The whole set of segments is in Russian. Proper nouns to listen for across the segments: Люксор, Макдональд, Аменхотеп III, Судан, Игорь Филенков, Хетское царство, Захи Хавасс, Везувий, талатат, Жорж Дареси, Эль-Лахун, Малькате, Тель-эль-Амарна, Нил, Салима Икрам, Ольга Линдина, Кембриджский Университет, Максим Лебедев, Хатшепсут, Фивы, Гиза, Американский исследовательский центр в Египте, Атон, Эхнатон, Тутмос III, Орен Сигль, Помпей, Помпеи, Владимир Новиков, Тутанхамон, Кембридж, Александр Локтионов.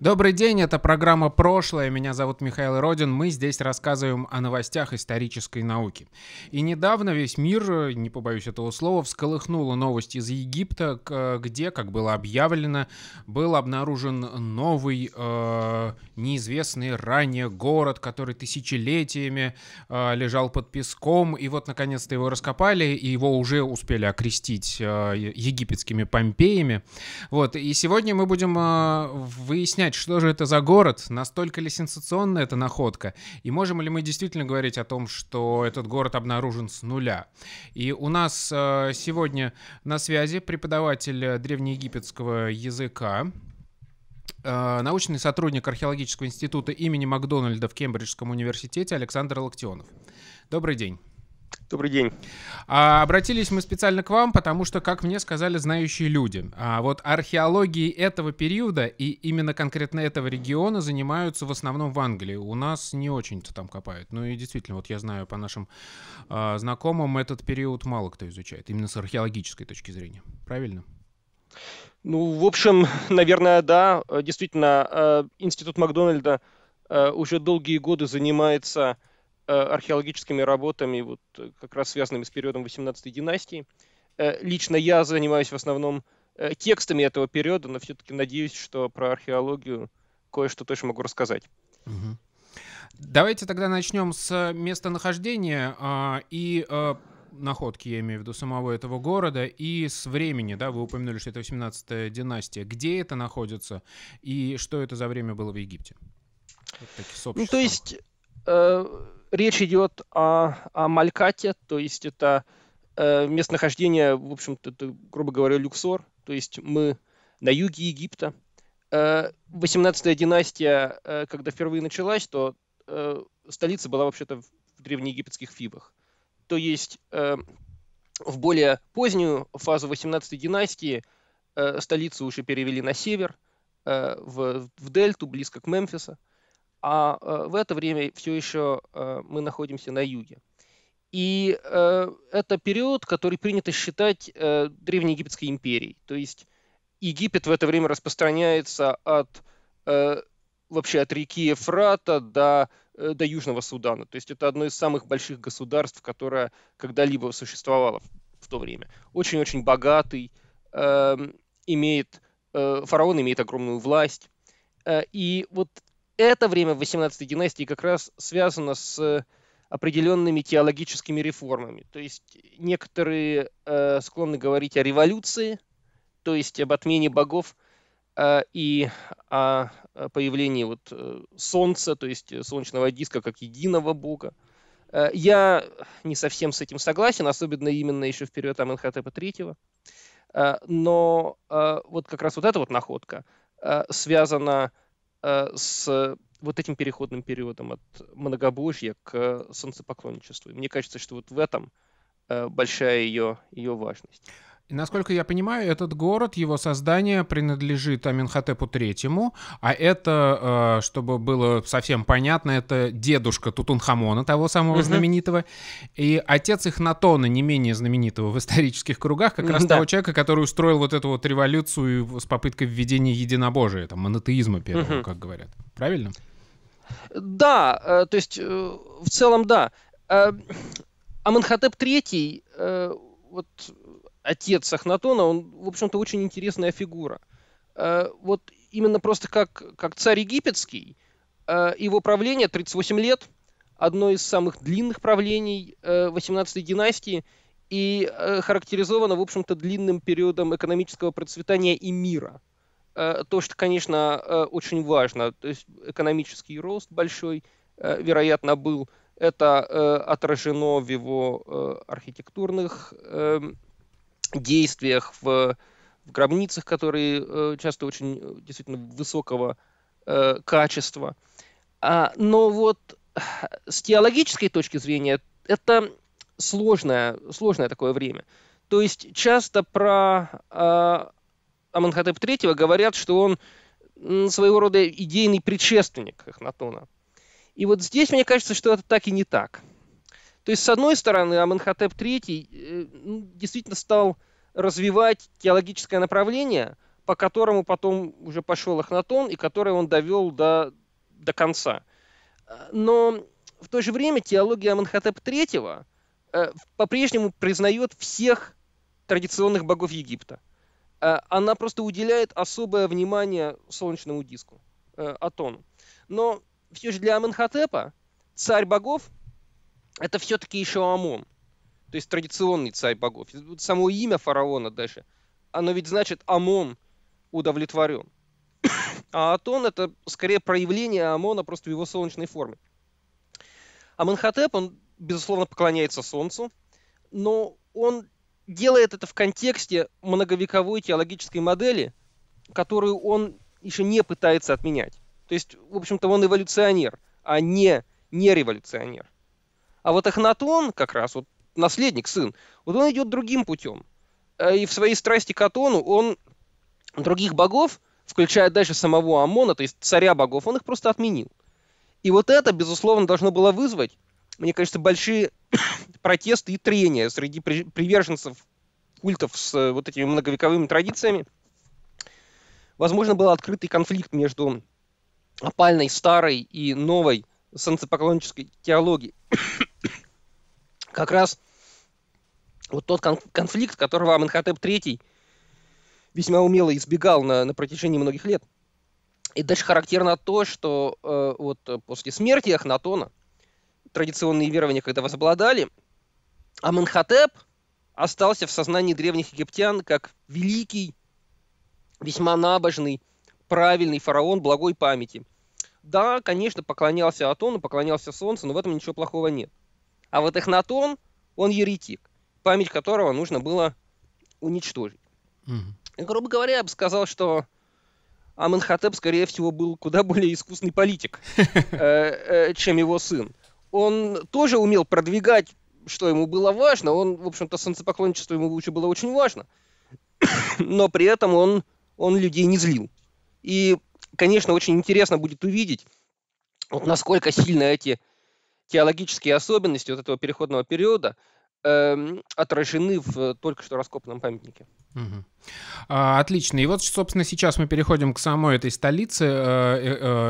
Добрый день, это программа «Прошлое». Меня зовут Михаил Родин. Мы здесь рассказываем о новостях исторической науки. И недавно весь мир, не побоюсь этого слова, всколыхнула новость из Египта, где, как было объявлено, был обнаружен новый, неизвестный ранее город, который тысячелетиями лежал под песком. И вот, наконец-то, его раскопали, и его уже успели окрестить египетскими Помпеями. Вот. И сегодня мы будем выяснять, что же это за город? Настолько ли сенсационна эта находка? И можем ли мы действительно говорить о том, что этот город обнаружен с нуля? И у нас сегодня на связи преподаватель древнеегипетского языка, научный сотрудник археологического института имени Макдональда в Кембриджском университете Александр Локтионов. Добрый день. Добрый день. Обратились мы специально к вам, потому что, как мне сказали знающие люди, вот археологией этого периода и именно конкретно этого региона занимаются в основном в Англии. У нас не очень-то там копают. Ну и действительно, вот я знаю по нашим знакомым, этот период мало кто изучает, именно с археологической точки зрения. Правильно? Ну, в общем, наверное, да. Действительно, Институт Макдональда уже долгие годы занимается археологическими работами, вот как раз связанными с периодом 18-й династии. Лично я занимаюсь в основном текстами этого периода, но все-таки надеюсь, что про археологию кое-что точно могу рассказать. Угу. Давайте тогда начнем с местонахождения и находки, я имею в виду, самого этого города, и с времени, да, вы упомянули, что это 18-я династия. Где это находится и что это за время было в Египте? Вот такие, ну, то есть речь идет о Малькате, то есть это местонахождение, в общем-то, грубо говоря, Люксор, то есть мы на юге Египта. 18-я династия, когда впервые началась, то столица была вообще-то в древнеегипетских Фибах. То есть в более позднюю фазу 18-й династии столицу уже перевели на север, в дельту, близко к Мемфису. А в это время все еще мы находимся на юге. И это период, который принято считать древнеегипетской империей. То есть Египет в это время распространяется вообще от реки Евфрата до Южного Судана. То есть это одно из самых больших государств, которое когда-либо существовало в то время. Очень-очень богатый, фараон имеет огромную власть. И вот это время 18-й династии как раз связано с определенными теологическими реформами. То есть некоторые склонны говорить о революции, то есть об отмене богов и о появлении солнца, то есть солнечного диска как единого бога. Я не совсем с этим согласен, особенно именно еще в период Аменхотепа III. Но вот как раз вот эта вот находка связана с вот этим переходным периодом от многобожья к солнцепоклонничеству. И мне кажется, что вот в этом большая ее важность. И, насколько я понимаю, этот город, его создание принадлежит Аменхотепу III, а это, чтобы было совсем понятно, это дедушка Тутанхамона, того самого знаменитого, и отец Эхнатона, не менее знаменитого в исторических кругах, как раз того человека, который устроил вот эту вот революцию с попыткой введения единобожия, там, монотеизма первого, как говорят. Правильно? Да, то есть в целом да. Аменхотеп III, вот отец Эхнатона, он, в общем-то, очень интересная фигура. Вот именно просто как царь египетский, его правление 38 лет, одно из самых длинных правлений 18-й династии, и характеризовано, в общем-то, длинным периодом экономического процветания и мира. То, что, конечно, очень важно. То есть экономический рост большой, вероятно, был. Это отражено в его архитектурных действиях, в гробницах, которые часто очень действительно высокого качества. Но вот с теологической точки зрения это сложное такое время. То есть часто про Аменхотепа III говорят, что он своего рода идейный предшественник Эхнатона. И вот здесь, мне кажется, что это так и не так. То есть, с одной стороны, Аменхотеп III действительно стал развивать теологическое направление, по которому потом уже пошел Эхнатон и который он довел до конца. Но в то же время теология Аменхотепа III по-прежнему признает всех традиционных богов Египта. Она просто уделяет особое внимание солнечному диску, Атону. Но все же для Аменхотепа царь богов – это все-таки еще Амон, то есть традиционный царь богов. Само имя фараона даже, оно ведь значит Амон удовлетворен. А Атон – это скорее проявление Амона просто в его солнечной форме. Аменхотеп, он, безусловно, поклоняется солнцу, но он делает это в контексте многовековой теологической модели, которую он еще не пытается отменять. То есть, в общем-то, он эволюционер, а не революционер. А вот Эхнатон, как раз, вот наследник, сын, вот он идет другим путем. И в своей страсти к Атону он других богов, включая даже самого Амона, то есть царя богов, он их просто отменил. И вот это, безусловно, должно было вызвать, мне кажется, большие протесты и трения среди приверженцев культов с вот этими многовековыми традициями. Возможно, был открытый конфликт между опальной, старой и новой солнцепоклоннической теологией. Как раз вот тот конфликт, которого Аменхотеп III весьма умело избегал на протяжении многих лет. И дальше характерно то, что вот после смерти Эхнатона традиционные верования, когда возобладали, Аменхотеп остался в сознании древних египтян как великий, весьма набожный, правильный фараон благой памяти. Да, конечно, поклонялся Атону, поклонялся солнцу, но в этом ничего плохого нет. А вот Эхнатон, он еретик, память которого нужно было уничтожить. И, грубо говоря, я бы сказал, что Аменхотеп, скорее всего, был куда более искусный политик, чем его сын. Он тоже умел продвигать, что ему было важно. Он, в общем-то, солнцепоклонничество ему было очень важно. Но при этом он людей не злил. И, конечно, очень интересно будет увидеть, вот насколько сильно эти теологические особенности вот этого переходного периода отражены в только что раскопанном памятнике. Отлично. И вот, собственно, сейчас мы переходим к самой этой столице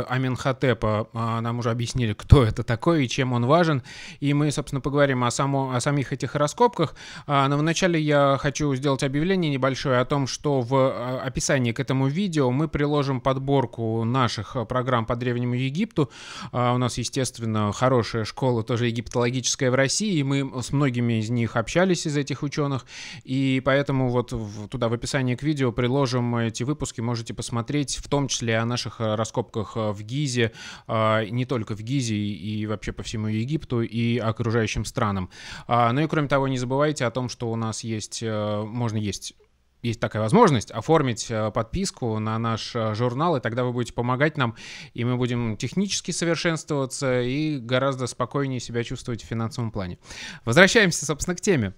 Аменхотепа. Нам уже объяснили, кто это такой и чем он важен. И мы, собственно, поговорим о самих этих раскопках. Но вначале я хочу сделать объявление небольшое о том, что в описании к этому видео мы приложим подборку наших программ по Древнему Египту. У нас, естественно, хорошая школа тоже египтологическая в России, и мы с многими из них общались, из этих ученых. И поэтому вот туда в описании к видео приложим эти выпуски, можете посмотреть, в том числе о наших раскопках в Гизе, не только в Гизе, и вообще по всему Египту и окружающим странам. Ну и кроме того, не забывайте о том, что у нас есть, есть такая возможность оформить подписку на наш журнал, и тогда вы будете помогать нам, и мы будем технически совершенствоваться и гораздо спокойнее себя чувствовать в финансовом плане. Возвращаемся, собственно, к теме.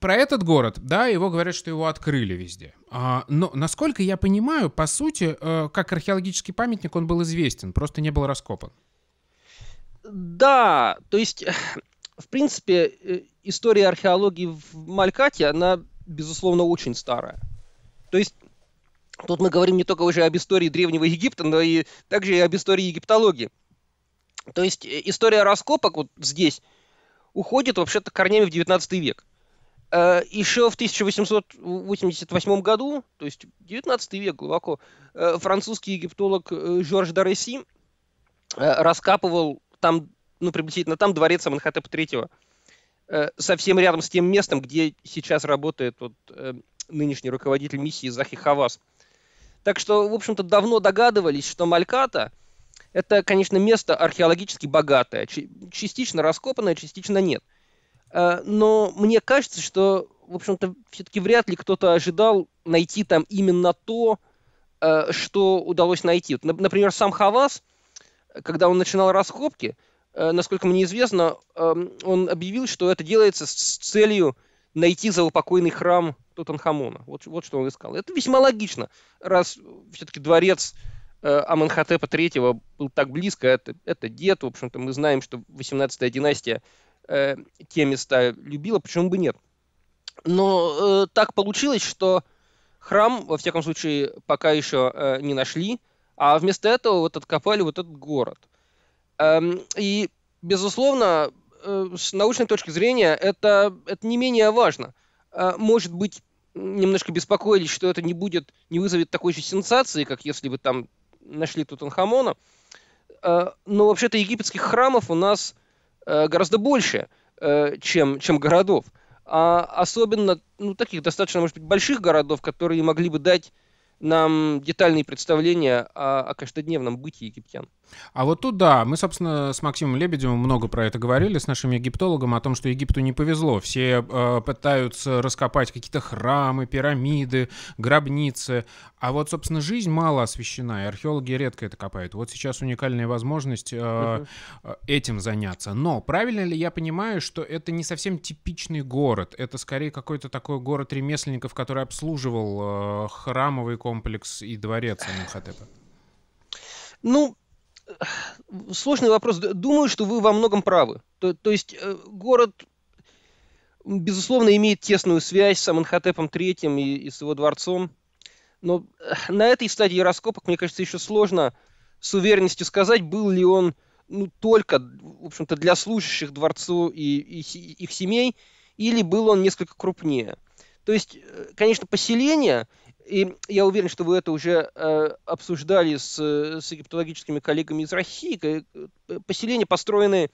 Про этот город, да, его говорят, что его открыли везде. Но, насколько я понимаю, по сути, как археологический памятник он был известен, просто не был раскопан. Да, то есть, в принципе, история археологии в Малькате, она, безусловно, очень старая. То есть, тут мы говорим не только уже об истории Древнего Египта, но и также и об истории египтологии. То есть, история раскопок вот здесь уходит, вообще-то, корнями в 19 век. Еще в 1888 году, то есть 19 век глубоко, французский египтолог Жорж Дареси раскапывал там, ну, приблизительно там дворец Аменхотепа III, совсем рядом с тем местом, где сейчас работает вот, нынешний руководитель миссии Захи Хавасс. Так что, в общем-то, давно догадывались, что Мальката – это, конечно, место археологически богатое, частично раскопанное, частично нет. Но мне кажется, что, в общем-то, все-таки вряд ли кто-то ожидал найти там именно то, что удалось найти. Например, сам Хавасс, когда он начинал раскопки, насколько мне известно, он объявил, что это делается с целью найти заупокойный храм Тутанхамона. Вот что он искал. Это весьма логично, раз все-таки дворец Аменхотепа III был так близко, это дед, в общем-то, мы знаем, что 18-я династия те места любила, почему бы нет. Но так получилось, что Храм, во всяком случае, пока еще не нашли, а вместо этого вот откопали вот этот город. И, безусловно, с научной точки зрения это не менее важно. Может быть, немножко беспокоились, что это не вызовет такой же сенсации, как если бы там нашли Тутанхамона. Но вообще-то египетских храмов у нас гораздо больше, чем городов. А особенно таких достаточно, может быть, больших городов, которые могли бы дать нам детальные представления о каждодневном бытии египтян. А вот тут, да, мы, собственно, с Максимом Лебедевым много про это говорили, с нашим египтологом, о том, что Египту не повезло. Все пытаются раскопать какие-то храмы, пирамиды, гробницы. А вот, собственно, жизнь мало освещена, и археологи редко это копают. Вот сейчас уникальная возможность этим заняться. Но правильно ли я понимаю, что это не совсем типичный город? Это скорее какой-то такой город ремесленников, который обслуживал храмовый комплекс и дворец Аменхотепа? Ну, сложный вопрос. Думаю, что вы во многом правы. То есть город, безусловно, имеет тесную связь с Аменхотепом III и с его дворцом. Но на этой стадии раскопок, мне кажется, еще сложно с уверенностью сказать, был ли он только, в общем-то, для служащих дворцу и их семей, или был он несколько крупнее. То есть, конечно, поселение, и я уверен, что вы это уже обсуждали с египтологическими коллегами из России, поселения построены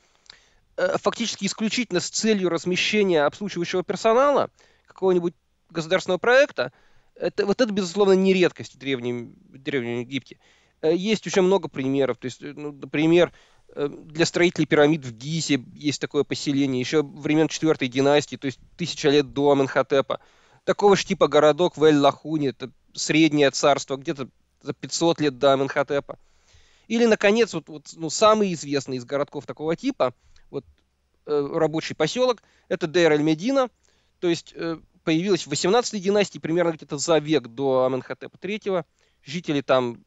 фактически исключительно с целью размещения обслуживающего персонала какого-нибудь государственного проекта. Это, безусловно, не редкость в Древнем Египте. Есть уже много примеров. То есть, например, для строителей пирамид в Гизе есть такое поселение, еще времен IV династии, то есть 1000 лет до Аменхотепа. Такого же типа городок в Эль-Лахуне, это среднее царство, где-то за 500 лет до Аменхотепа. Или, наконец, самый известный из городков такого типа, рабочий поселок, это Дейр-эль-Медина, то есть появилась в 18-й династии, примерно где-то за век до Аменхотепа III. Жители там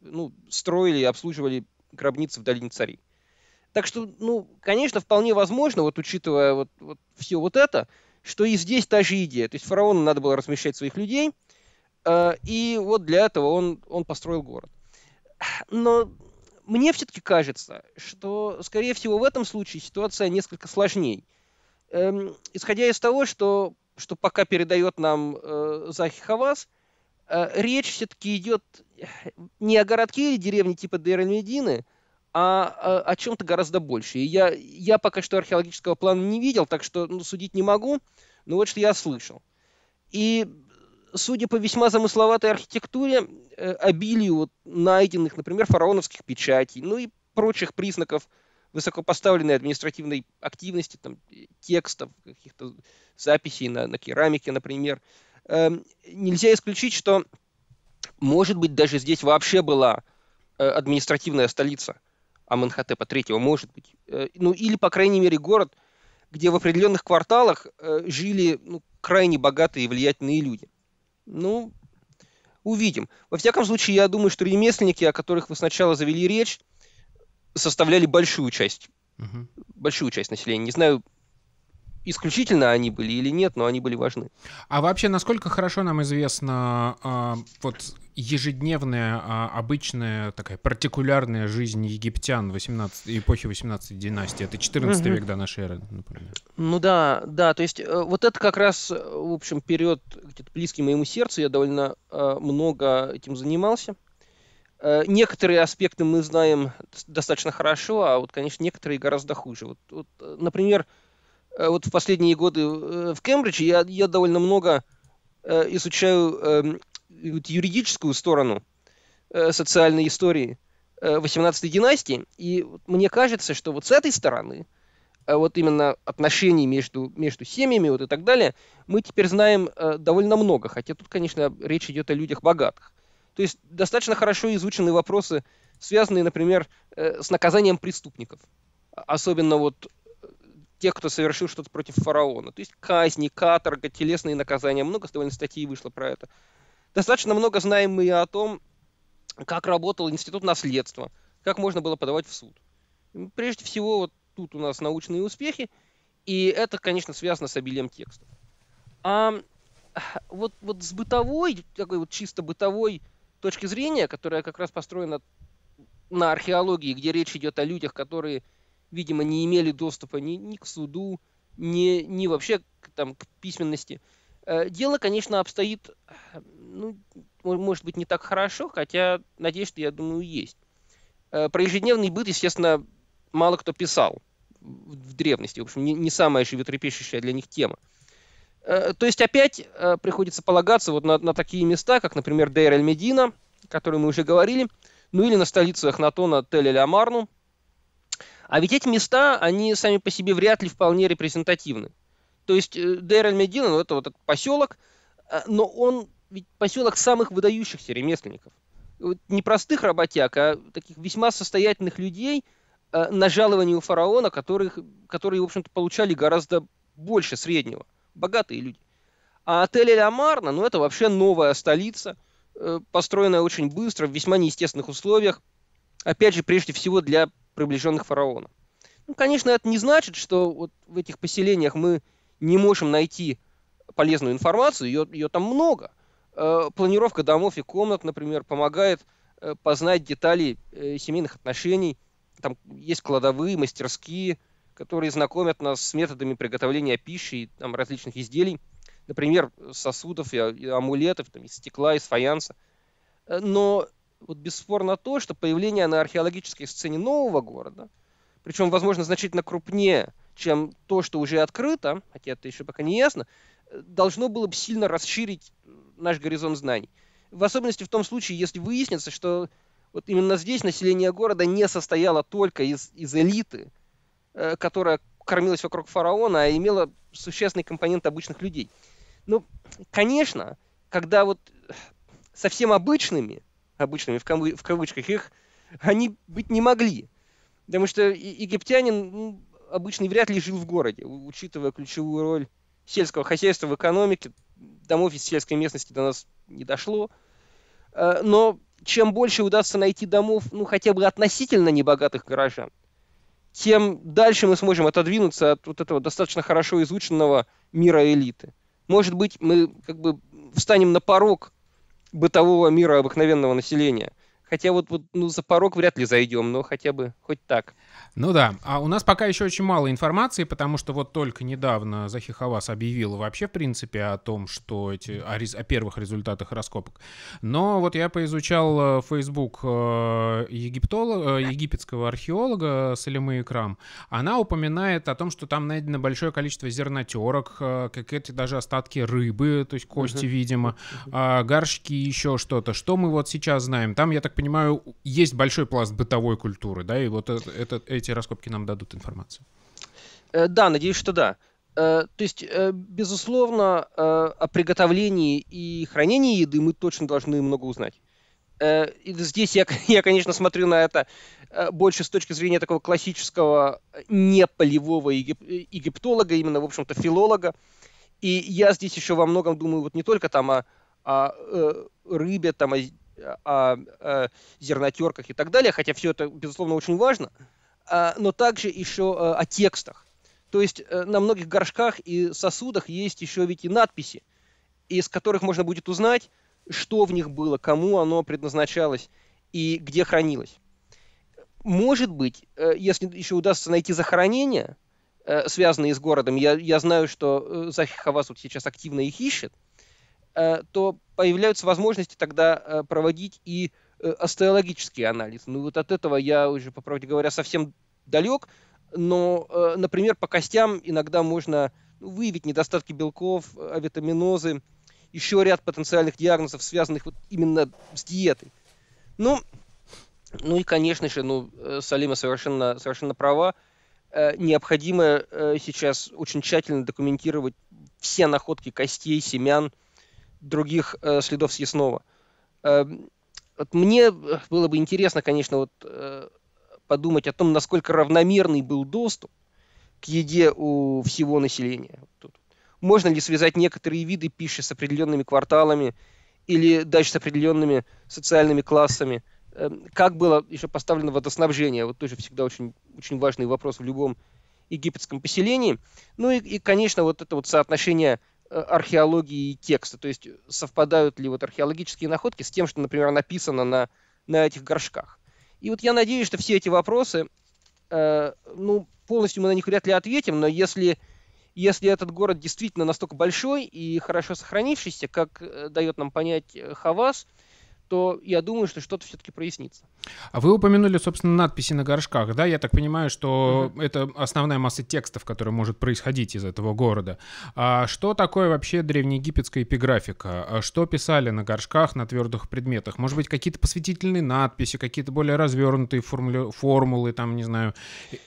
строили и обслуживали гробницы в долине царей. Так что, конечно, вполне возможно, учитывая все это, что и здесь та же идея. То есть фараону надо было размещать своих людей, и для этого он построил город. Но мне все-таки кажется, что, скорее всего, в этом случае ситуация несколько сложнее. Исходя из того, что пока передает нам Захи Хавасс, речь все-таки идет не о городке или деревне типа Дейр-эль-Медины, а о чем-то гораздо больше. И я пока что археологического плана не видел, так что судить не могу, но вот что я слышал. И судя по весьма замысловатой архитектуре, обилию найденных, например, фараоновских печатей, и прочих признаков высокопоставленной административной активности, там, текстов, каких-то записей на керамике, например, нельзя исключить, что, может быть, даже здесь вообще была административная столица Аменхотепа III, может быть. Или, по крайней мере, город, где в определенных кварталах жили крайне богатые и влиятельные люди. Увидим. Во всяком случае, я думаю, что ремесленники, о которых вы сначала завели речь, составляли большую часть населения. Не знаю, исключительно они были или нет, но они были важны. А вообще, насколько хорошо нам известно ежедневная, обычная, такая партикулярная жизнь египтян эпохи 18-й династии? Это 14 век до нашей эры, например. Да, то есть это как раз, в общем, период где-то близкий моему сердцу, я довольно много этим занимался. Некоторые аспекты мы знаем достаточно хорошо, а конечно, некоторые гораздо хуже. Например, в последние годы в Кембридже я довольно много изучаю юридическую сторону социальной истории 18-й династии, и мне кажется, что с этой стороны, именно отношений между семьями и так далее, мы теперь знаем довольно много, хотя тут, конечно, речь идет о людях богатых. То есть достаточно хорошо изучены вопросы, связанные, например, с наказанием преступников, особенно тех, кто совершил что-то против фараона. То есть казни, каторга, телесные наказания. Много довольно статей вышло про это. Достаточно много знаем мы о том, как работал институт наследства, как можно было подавать в суд. Прежде всего, тут у нас научные успехи, и это, конечно, связано с обилием текстов. А вот с бытовой, такой вот чисто бытовой точки зрения, которая как раз построена на археологии, где речь идет о людях, которые, видимо, не имели доступа ни к суду, ни вообще к письменности. Дело, конечно, обстоит, ну, может быть, не так хорошо, хотя надежда, я думаю, есть. Про ежедневный быт, естественно, мало кто писал в древности. В общем, не самая животрепещущая для них тема. То есть опять приходится полагаться вот на такие места, как, например, Дейр-эль-Медина, о которой мы уже говорили, ну или на столицу Эхнатона Тель-эль-Амарну. А ведь эти места, они сами по себе вряд ли вполне репрезентативны. То есть Дейр-эль-Медина, ну, это вот этот поселок, но он ведь поселок самых выдающихся ремесленников. Вот не простых работяг, а таких весьма состоятельных людей на жаловании у фараона, которые, в общем-то, получали гораздо больше среднего. Богатые люди. А Тель-эль-Амарна, ну это вообще новая столица, построенная очень быстро, в весьма неестественных условиях, опять же, прежде всего для приближенных фараона. Ну, конечно, это не значит, что вот в этих поселениях мы не можем найти полезную информацию, ее там много. Планировка домов и комнат, например, помогает познать детали семейных отношений. Там есть кладовые, мастерские, которые знакомят нас с методами приготовления пищи и там, различных изделий, например, сосудов и амулетов, там, из стекла, из фаянса. Но вот бесспорно то, что появление на археологической сцене нового города, причем, возможно, значительно крупнее, чем то, что уже открыто, хотя это еще пока не ясно, должно было бы сильно расширить наш горизонт знаний. В особенности в том случае, если выяснится, что вот именно здесь население города не состояло только из элиты, которая кормилась вокруг фараона, а имела существенный компонент обычных людей. Ну, конечно, когда вот совсем обычными в кавычках, они быть не могли. Потому что египтянин, ну, обычный вряд ли жил в городе, учитывая ключевую роль сельского хозяйства в экономике. Домов из сельской местности до нас не дошло. Но чем больше удастся найти домов, ну, хотя бы относительно небогатых горожан, тем дальше мы сможем отодвинуться от вот этого достаточно хорошо изученного мира элиты. Может быть, мы как бы встанем на порог бытового мира обыкновенного населения. Хотя вот ну, за порог вряд ли зайдем, но хотя бы хоть так. Ну да, а у нас пока еще очень мало информации, потому что вот только недавно Захи Хавасс объявила вообще, в принципе, о том, что о первых результатах раскопок. Но вот я поизучал Facebook египетского археолога Салимы Икрам. Она упоминает о том, что там найдено большое количество зернотерок, какие-то даже остатки рыбы, то есть кости, видимо, горшки, еще что-то. Что мы вот сейчас знаем? Там, я так понимаю, есть большой пласт бытовой культуры, да, и вот эти раскопки нам дадут информацию. Да, надеюсь, что да. То есть, безусловно, о приготовлении и хранении еды мы точно должны много узнать. И здесь я, конечно, смотрю на это больше с точки зрения такого классического неполевого египтолога, именно, в общем-то, филолога. И я здесь еще во многом думаю вот не только там о рыбе, там о зернотерках и так далее, хотя все это, безусловно, очень важно, но также еще о текстах. То есть на многих горшках и сосудах есть еще ведь и надписи, из которых можно будет узнать, что в них было, кому оно предназначалось и где хранилось. Может быть, если еще удастся найти захоронения, связанные с городом, я знаю, что Захи Хавасс вот сейчас активно их ищет, то появляются возможности тогда проводить и остеологический анализ. Ну вот от этого я уже, по правде говоря, совсем далек, но, например, по костям иногда можно выявить недостатки белков, авитаминозы, еще ряд потенциальных диагнозов, связанных вот именно с диетой. Ну и, конечно же, Салима совершенно права, необходимо сейчас очень тщательно документировать все находки костей, семян, других следов съестного. Вот мне было бы интересно, конечно, подумать о том, насколько равномерный был доступ к еде у всего населения. Можно ли связать некоторые виды пищи с определенными кварталами или даже с определенными социальными классами? Как было еще поставлено водоснабжение? Вот тоже всегда очень, очень важный вопрос в любом египетском поселении. Ну и конечно, вот это вот соотношение археологии и текста, то есть совпадают ли вот археологические находки с тем, что, например, написано на этих горшках. И вот я надеюсь, что все эти вопросы, ну, полностью мы на них вряд ли ответим, но если этот город действительно настолько большой и хорошо сохранившийся, как дает нам понять Хавасс, то я думаю, что что-то все-таки прояснится. А вы упомянули, собственно, надписи на горшках, да? Я так понимаю, что это основная масса текстов, которая может происходить из этого города. А что такое вообще древнеегипетская эпиграфика? А что писали на горшках, на твердых предметах? Может быть, какие-то посвятительные надписи, какие-то более развернутые формулы, там, не знаю,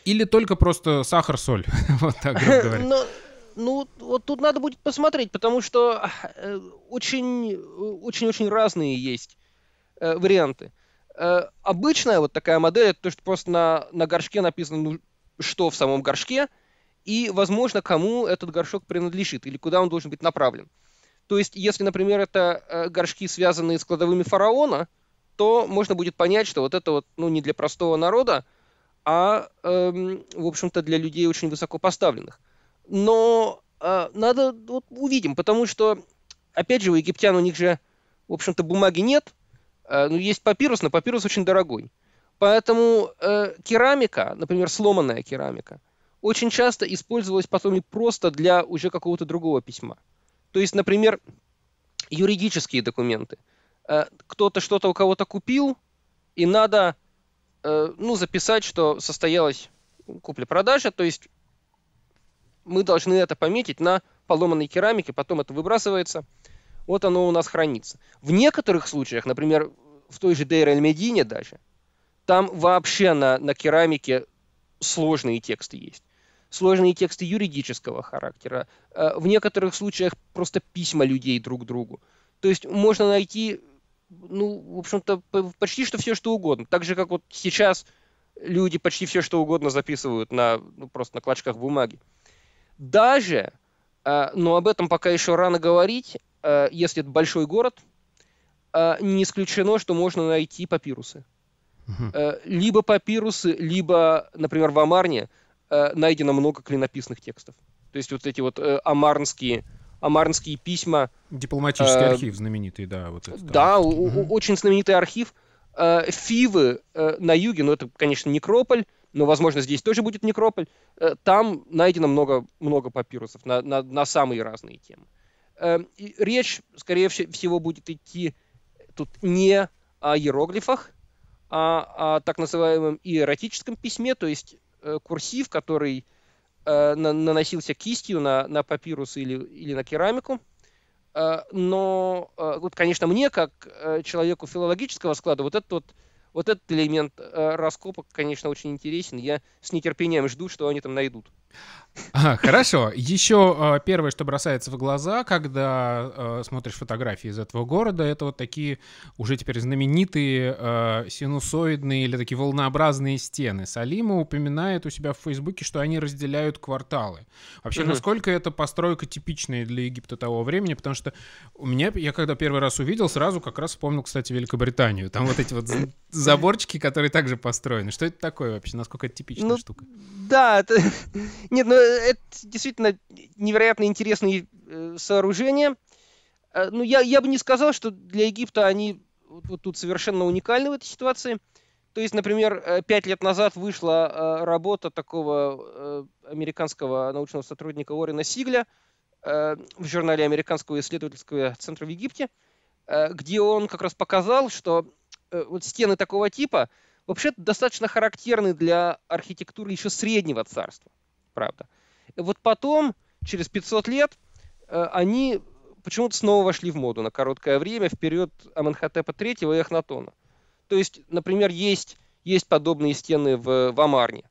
или только просто сахар-соль? Вот так, грубо говоря. Ну, вот тут надо будет посмотреть, потому что очень-очень разные есть варианты. Обычная вот такая модель — это то, что просто на горшке написано, ну, что в самом горшке, и, возможно, кому этот горшок принадлежит, или куда он должен быть направлен. То есть, если, например, это горшки, связанные с кладовыми фараона, то можно будет понять, что вот это вот, ну, не для простого народа, а, в общем-то, для людей очень высоко поставленных. Но надо, вот, увидим, потому что, опять же, у египтян, у них же, в общем-то, бумаги нет, ну, есть папирус, но папирус очень дорогой. Поэтому керамика, например, сломанная керамика, очень часто использовалась потом и просто для уже какого-то другого письма. То есть, например, юридические документы. Кто-то что-то у кого-то купил, и надо ну, записать, что состоялась купля-продажа. То есть мы должны это пометить на поломанной керамике, потом это выбрасывается. Вот оно у нас хранится. В некоторых случаях, например, в той же Дейр-эль-Медине даже, там вообще на керамике сложные тексты есть. Сложные тексты юридического характера. В некоторых случаях просто письма людей друг к другу. То есть можно найти, ну, в общем-то, почти что все, что угодно. Так же, как вот сейчас люди почти все, что угодно записывают на, ну, просто на клочках бумаги. Даже, но об этом пока еще рано говорить, если это большой город, не исключено, что можно найти папирусы. Либо папирусы, либо, например, в Амарне найдено много клинописных текстов. То есть вот эти вот амарнские письма. Дипломатический архив знаменитый, да. Вот это, да, очень знаменитый архив. Фивы на юге, ну это, конечно, некрополь, но, возможно, здесь тоже будет некрополь. Там найдено много папирусов на самые разные темы. Речь, скорее всего, будет идти тут не о иероглифах, а о так называемом иератическом письме, то есть курсив, который наносился кистью на папирус или на керамику. Но, вот, конечно, мне, как человеку филологического склада, вот этот элемент раскопок, конечно, очень интересен. Я с нетерпением жду, что они там найдут. Хорошо. Еще первое, что бросается в глаза, когда смотришь фотографии из этого города, это вот такие уже теперь знаменитые синусоидные или такие волнообразные стены. Салима упоминает у себя в Фейсбуке, что они разделяют кварталы. Вообще, насколько эта постройка типичная для Египта того времени? Потому что у меня, я когда первый раз увидел, сразу как раз вспомнил, кстати, Великобританию. Там вот эти вот заборчики, которые также построены. Что это такое вообще? Насколько это типичная штука? Да, это... Нет, ну это действительно невероятно интересные сооружения. Ну, я бы не сказал, что для Египта они вот тут совершенно уникальны в этой ситуации. То есть, например, 5 лет назад вышла работа такого американского научного сотрудника Орена Сигля в журнале Американского исследовательского центра в Египте, где он как раз показал, что вот стены такого типа вообще-то достаточно характерны для архитектуры еще среднего царства. Правда. Вот потом, через 500 лет, они почему-то снова вошли в моду на короткое время, в период Аменхотепа III и Эхнатона. То есть, например, есть подобные стены в Амарне.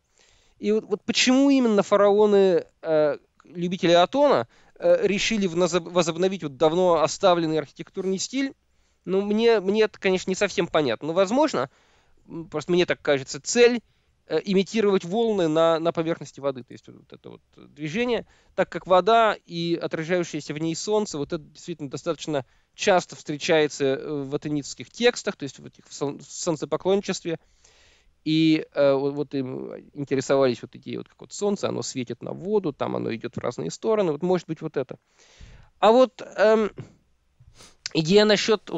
И вот почему именно фараоны, любители Атона, решили возобновить вот давно оставленный архитектурный стиль, ну, мне это, конечно, не совсем понятно. Но, возможно, просто мне так кажется, цель — имитировать волны на поверхности воды. То есть вот это вот движение, так как вода и отражающееся в ней солнце, вот это действительно достаточно часто встречается в атенидских текстах, то есть в этих солнцепоклонничестве. И вот им интересовались вот идеи, вот как вот солнце, оно светит на воду, там оно идет в разные стороны. Вот может быть вот это. А вот идея насчет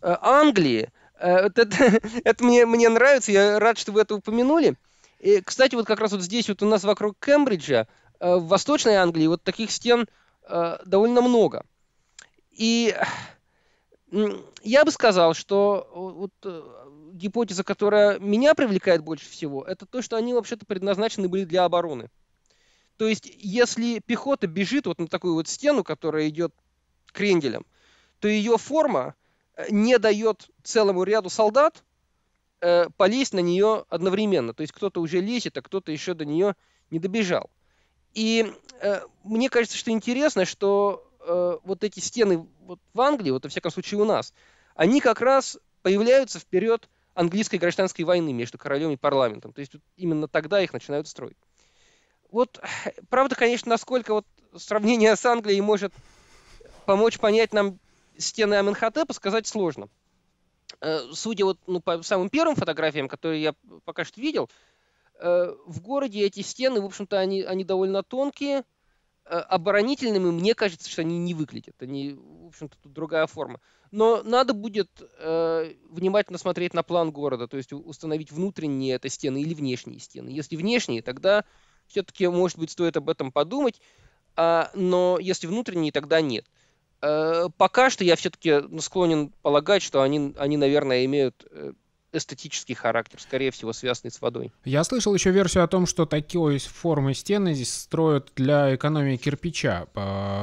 Англии, это мне нравится, я рад, что вы это упомянули. И, кстати, вот как раз вот здесь вот у нас вокруг Кембриджа, в Восточной Англии, вот таких стен довольно много. И я бы сказал, что вот гипотеза, которая меня привлекает больше всего, это то, что они вообще-то предназначены были для обороны. То есть, если пехота бежит вот на такую вот стену, которая идет кренделем, то ее форма не дает целому ряду солдат полезть на нее одновременно. То есть, кто-то уже лезет, а кто-то еще до нее не добежал. И мне кажется, что интересно, что вот эти стены вот в Англии, вот во всяком случае у нас, они как раз появляются в период английской гражданской войны между королем и парламентом. То есть вот именно тогда их начинают строить. Вот, правда, конечно, насколько вот сравнение с Англией может помочь понять нам стены Аменхотепа, сказать сложно. Судя вот, по самым первым фотографиям, которые я пока что видел, в городе эти стены, в общем-то, они довольно тонкие. Оборонительными, мне кажется, что они не выглядят. Они, в общем-то, тут другая форма. Но надо будет внимательно смотреть на план города, то есть установить внутренние это стены или внешние стены. Если внешние, тогда все-таки, может быть, стоит об этом подумать, но если внутренние, тогда нет. Пока что я все-таки склонен полагать, что они наверное, имеют эстетический характер, скорее всего, связанный с водой. Я слышал еще версию о том, что такие формы стены здесь строят для экономии кирпича,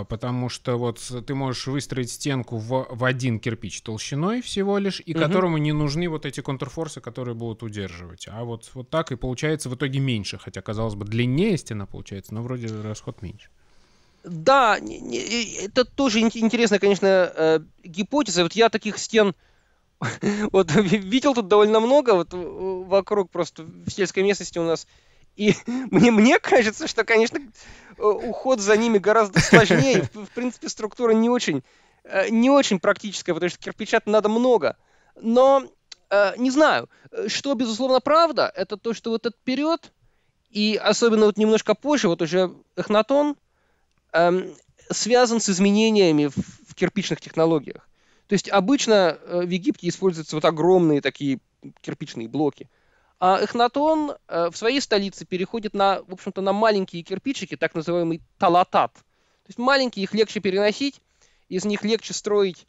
потому что вот ты можешь выстроить стенку в один кирпич толщиной всего лишь, и которому не нужны вот эти контрфорсы, которые будут удерживать. А вот так и получается в итоге меньше, хотя, казалось бы, длиннее стена получается, но вроде расход меньше. Да, это тоже интересная, конечно, гипотеза. Вот я таких стен вот видел тут довольно много, вот вокруг просто в сельской местности у нас. И мне кажется, что, конечно, уход за ними гораздо сложнее. В принципе, структура не очень практическая, потому что кирпича-то надо много. Но не знаю, что, безусловно, правда, это то, что вот этот период, и особенно вот немножко позже, вот уже Эхнатон, связан с изменениями в кирпичных технологиях. То есть обычно в Египте используются вот огромные такие кирпичные блоки. А Эхнатон в своей столице переходит в общем-то, на маленькие кирпичики, так называемый талатат. То есть маленькие, их легче переносить, из них легче строить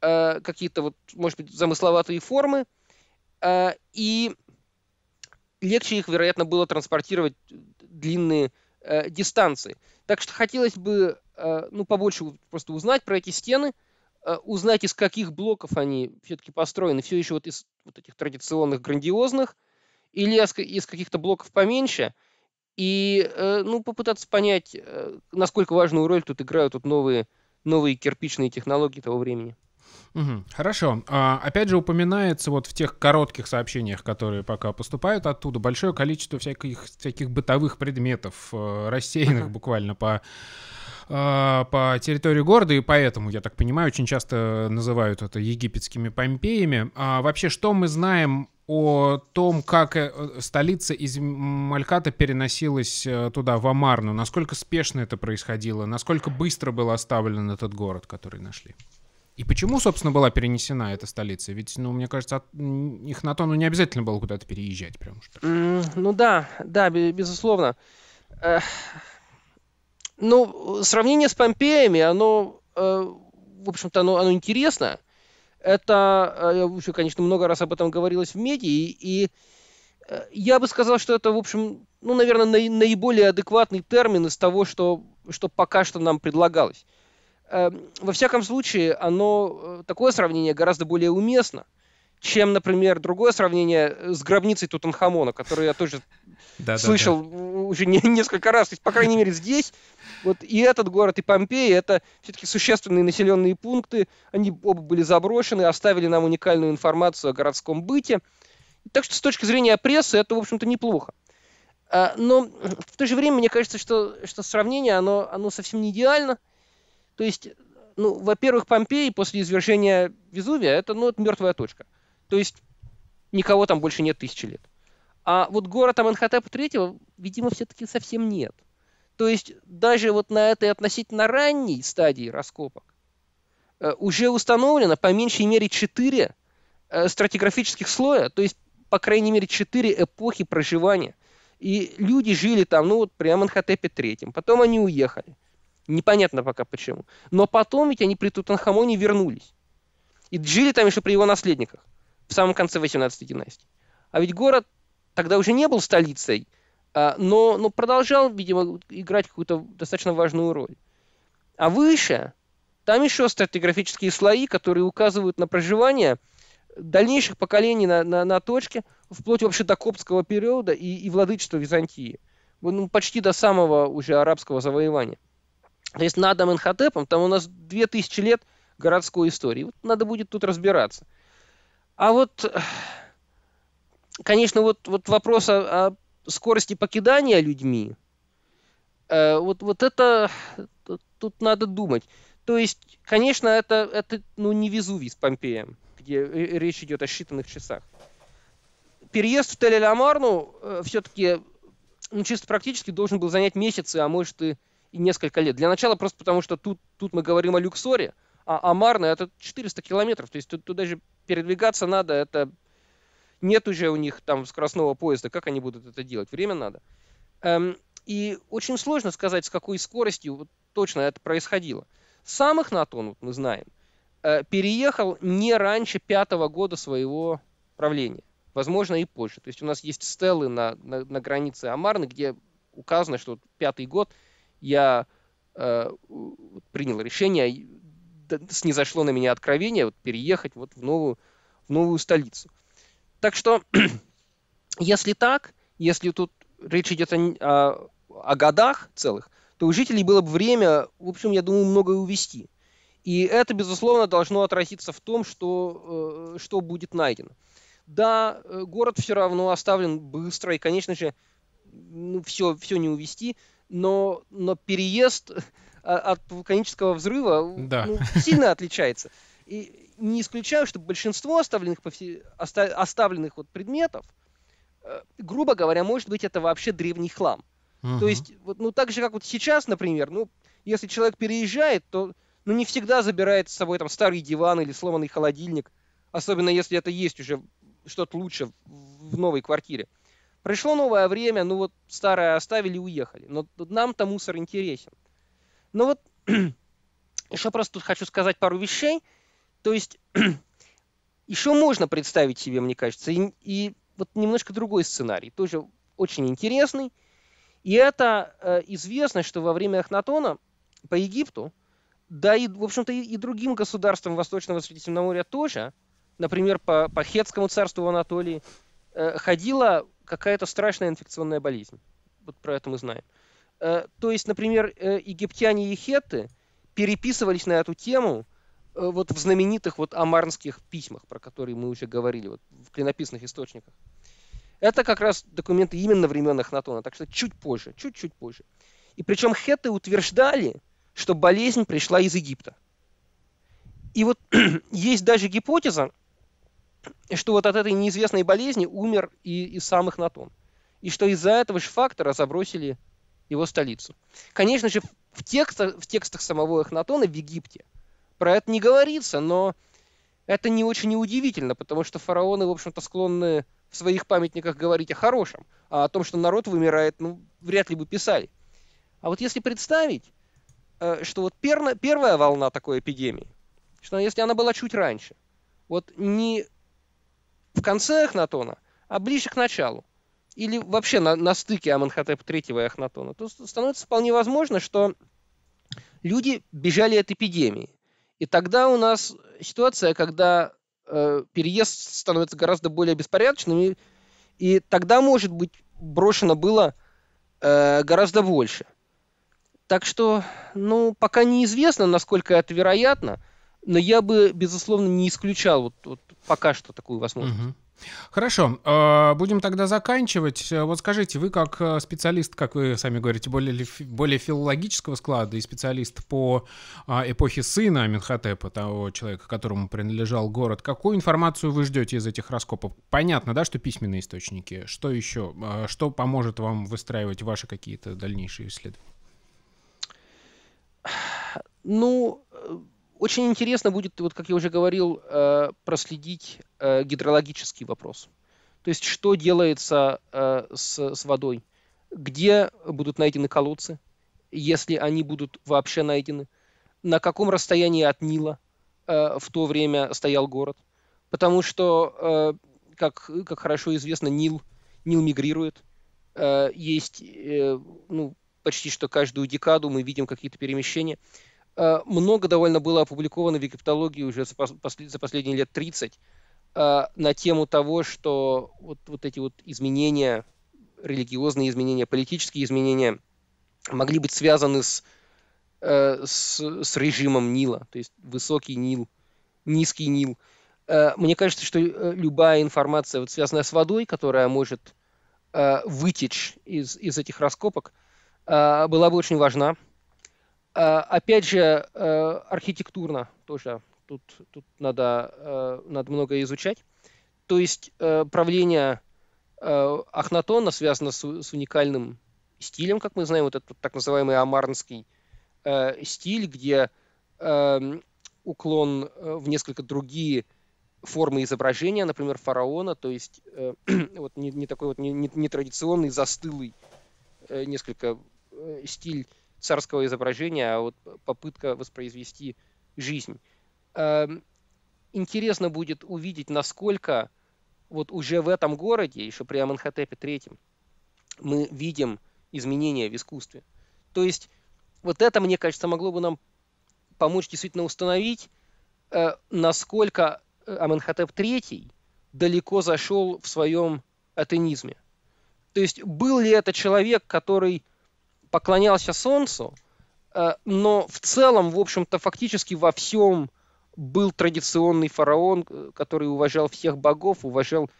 какие-то, вот, может быть, замысловатые формы. И легче их, вероятно, было транспортировать длинные дистанции. Так что хотелось бы побольше просто узнать про эти стены, узнать, из каких блоков они все-таки построены, все еще вот из вот этих традиционных грандиозных, или из каких-то блоков поменьше, и попытаться понять, насколько важную роль тут играют новые кирпичные технологии того времени. Хорошо. Опять же, упоминается вот в тех коротких сообщениях, которые пока поступают оттуда, большое количество всяких бытовых предметов, рассеянных буквально по территории города, и поэтому, я так понимаю, очень часто называют это египетскими Помпеями. А вообще, что мы знаем о том, как столица из Мальката переносилась туда, в Амарну? Насколько спешно это происходило? Насколько быстро был оставлен этот город, который нашли? И почему, собственно, была перенесена эта столица? Ведь, мне кажется, Эхнатону не обязательно было куда-то переезжать. Прям что. Да, безусловно. Сравнение с Помпеями, оно, в общем-то, оно интересно. Это, я уже, конечно, много раз об этом говорилось в медиа, и я бы сказал, что это, в общем, наверное, наиболее адекватный термин из того, что пока что нам предлагалось. Во всяком случае, такое сравнение гораздо более уместно, чем, например, другое сравнение с гробницей Тутанхамона, которую я тоже слышал уже несколько раз. То есть, по крайней мере, здесь вот и этот город, и Помпеи — это все-таки существенные населенные пункты. Они оба были заброшены, оставили нам уникальную информацию о городском быте. Так что с точки зрения прессы это, в общем-то, неплохо. Но в то же время мне кажется, что сравнение оно совсем не идеально. То есть, во-первых, Помпеи после извержения Везувия — это, это мертвая точка. То есть никого там больше нет 1000 лет. А вот город Аменхотепа III, видимо, все-таки совсем нет. То есть даже вот на этой относительно ранней стадии раскопок уже установлено по меньшей мере 4 стратиграфических слоя, то есть по крайней мере 4 эпохи проживания. И люди жили там, ну вот при Аменхотепе III, потом они уехали. Непонятно пока почему. Но потом ведь они при Тутанхамоне вернулись. И жили там еще при его наследниках, в самом конце 18-й династии. А ведь город тогда уже не был столицей, но продолжал, видимо, играть какую-то достаточно важную роль. А выше, там еще стратиграфические слои, которые указывают на проживание дальнейших поколений на точке, вплоть вообще до коптского периода и владычества Византии. Ну, почти до самого уже арабского завоевания. То есть над Аменхотепом там у нас 2000 лет городской истории. Вот надо будет тут разбираться. А вот, конечно, вот вопрос о скорости покидания людьми, вот это тут надо думать. То есть, конечно, это не Везувий с Помпеем, где речь идет о считанных часах. Переезд в Тель-эль-Амарну все-таки чисто практически должен был занять месяцы, а может и несколько лет. Для начала просто потому, что тут мы говорим о Люксоре, а Амарна это 400 километров, то есть тут даже передвигаться надо, это нет уже у них там скоростного поезда, как они будут это делать, время надо. И очень сложно сказать, с какой скоростью точно это происходило. Сам Эхнатон, мы знаем, переехал не раньше 5-го года своего правления, возможно и позже. То есть у нас есть стелы на границе Амарны, где указано, что 5-й год я принял решение, снизошло на меня откровение переехать в новую столицу. Так что, если так, если тут речь идет о годах целых, то у жителей было бы время, в общем, я думаю, многое увести. И это, безусловно, должно отразиться в том, что будет найдено. Да, город все равно оставлен быстро, и, конечно же, все не увести, но переезд от вулканического взрыва сильно отличается. И не исключаю, что большинство оставленных предметов, грубо говоря, может быть, это вообще древний хлам. Угу. То есть, так же, как сейчас, например, если человек переезжает, то не всегда забирает с собой там старый диван или сломанный холодильник, особенно если это есть уже что-то лучше в новой квартире. Пришло новое время, старое оставили и уехали. Но нам-то мусор интересен. Но еще просто тут хочу сказать пару вещей. То есть еще можно представить себе, мне кажется, и немножко другой сценарий, тоже очень интересный. И это известно, что во время Эхнатона по Египту, да и, в общем-то, и другим государствам Восточного Средиземноморья тоже, например, по Хетскому царству в Анатолии, ходила какая-то страшная инфекционная болезнь. Про это мы знаем. То есть, например, египтяне и хетты переписывались на эту тему в знаменитых амарнских письмах, про которые мы уже говорили, в клинописных источниках. Это как раз документы именно времен Эхнатона, так что чуть позже. И причем хетты утверждали, что болезнь пришла из Египта. И есть даже гипотеза, что от этой неизвестной болезни умер и сам Эхнатон. И что из-за этого же фактора забросили его столицу. Конечно же, в текстах самого Эхнатона в Египте про это не говорится, но это не очень и удивительно, потому что фараоны, в общем-то, склонны в своих памятниках говорить о хорошем, а о том, что народ вымирает, вряд ли бы писали. А если представить, что первая волна такой эпидемии, что если она была чуть раньше, не в конце Эхнатона, а ближе к началу, или вообще на стыке Аменхотепа III и Эхнатона, то становится вполне возможно, что люди бежали от эпидемии. И тогда у нас ситуация, когда переезд становится гораздо более беспорядочным, и тогда, может быть, брошено было гораздо больше. Так что, пока неизвестно, насколько это вероятно, но я бы, безусловно, не исключал пока что такую возможность. Угу. Хорошо, будем тогда заканчивать. Вот скажите, вы как специалист, как вы сами говорите, более филологического склада и специалист по эпохе сына Аменхотепа, того человека, которому принадлежал город, какую информацию вы ждете из этих раскопок? Понятно, да, что письменные источники. Что еще? Что поможет вам выстраивать ваши какие-то дальнейшие исследования? Ну, очень интересно будет, вот как я уже говорил, проследить гидрологический вопрос. То есть, что делается с водой, где будут найдены колодцы, если они будут вообще найдены, на каком расстоянии от Нила в то время стоял город. Потому что, как хорошо известно, Нил мигрирует. Есть, ну, почти что каждую декаду мы видим какие-то перемещения. Много довольно было опубликовано в египтологии уже за последние лет 30 на тему того, что вот эти вот изменения, религиозные изменения, политические изменения могли быть связаны с режимом Нила, то есть высокий Нил, низкий Нил. Мне кажется, что любая информация, вот, связанная с водой, которая может вытечь из этих раскопок, была бы очень важна. Опять же, архитектурно тоже тут надо многое изучать. То есть правление Эхнатона связано с уникальным стилем, как мы знаем, вот этот так называемый амарнский стиль, где уклон в несколько другие формы изображения, например, фараона, то есть вот не такой вот нетрадиционный, застылый несколько стиль царского изображения, а вот попытка воспроизвести жизнь. Интересно будет увидеть, насколько вот уже в этом городе, еще при Аменхотепе III, мы видим изменения в искусстве. То есть вот это, мне кажется, могло бы нам помочь действительно установить, насколько Аменхотеп III далеко зашел в своем атенизме. То есть был ли это человек, который поклонялся солнцу, но в целом, в общем-то, фактически во всем был традиционный фараон, который уважал всех богов, уважал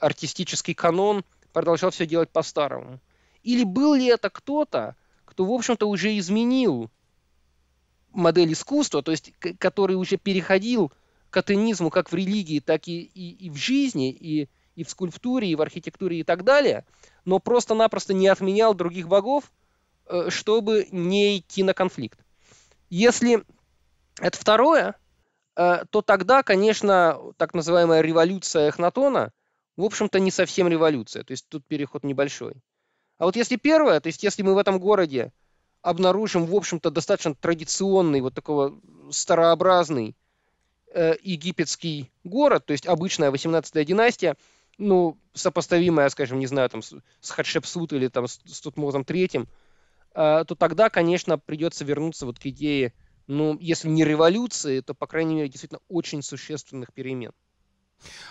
артистический канон, продолжал все делать по-старому. Или был ли это кто-то, кто, в общем-то, уже изменил модель искусства, то есть который уже переходил к атенизму как в религии, так и в жизни, и в скульптуре, и в архитектуре, и так далее, но просто-напросто не отменял других богов, чтобы не идти на конфликт. Если это второе, то тогда, конечно, так называемая революция Эхнатона, в общем-то, не совсем революция, то есть тут переход небольшой. А вот если первое, то есть если мы в этом городе обнаружим, в общем-то, достаточно традиционный, вот такого старообразный египетский город, то есть обычная 18-я династия, ну, сопоставимая, скажем, не знаю, там, с Хатшепсут или там с Тутмозом III, то тогда, конечно, придется вернуться вот к идее, ну, если не революции, то, по крайней мере, действительно очень существенных перемен.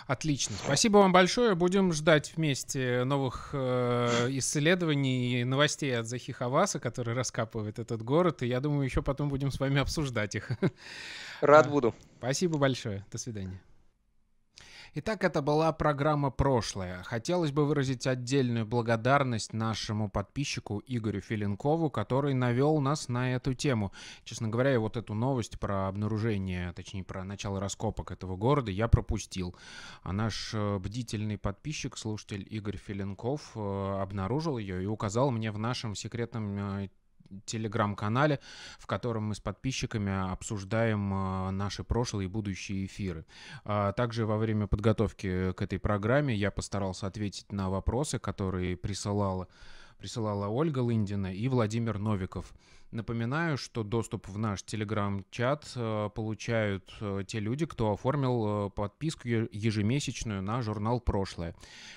Отлично. Спасибо вам большое. Будем ждать вместе новых исследований и новостей от Захи Хавасса, который раскапывает этот город. И я думаю, еще потом будем с вами обсуждать их. Рад буду. Спасибо большое. До свидания. Итак, это была программа «Прошлое». Хотелось бы выразить отдельную благодарность нашему подписчику Игорю Филенкову, который навел нас на эту тему. Честно говоря, вот эту новость про обнаружение, точнее, про начало раскопок этого города я пропустил. А наш бдительный подписчик, слушатель Игорь Филенков, обнаружил ее и указал мне в нашем секретном телеграм-канале, в котором мы с подписчиками обсуждаем наши прошлые и будущие эфиры. Также во время подготовки к этой программе я постарался ответить на вопросы, которые присылала Ольга Линдина и Владимир Новиков. Напоминаю, что доступ в наш телеграм-чат получают те люди, кто оформил подписку ежемесячную на журнал «Прошлое».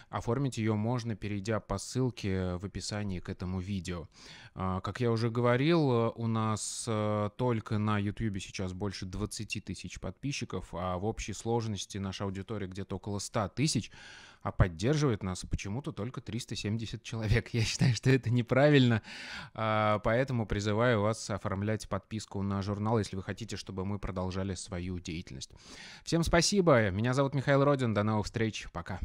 Оформить ее можно, перейдя по ссылке в описании к этому видео. Как я уже говорил, у нас только на YouTube сейчас больше 20 тысяч подписчиков, а в общей сложности наша аудитория где-то около 100 тысяч. А поддерживает нас почему-то только 370 человек. Я считаю, что это неправильно, поэтому призываю вас оформлять подписку на журнал, если вы хотите, чтобы мы продолжали свою деятельность. Всем спасибо. Меня зовут Михаил Родин. До новых встреч. Пока.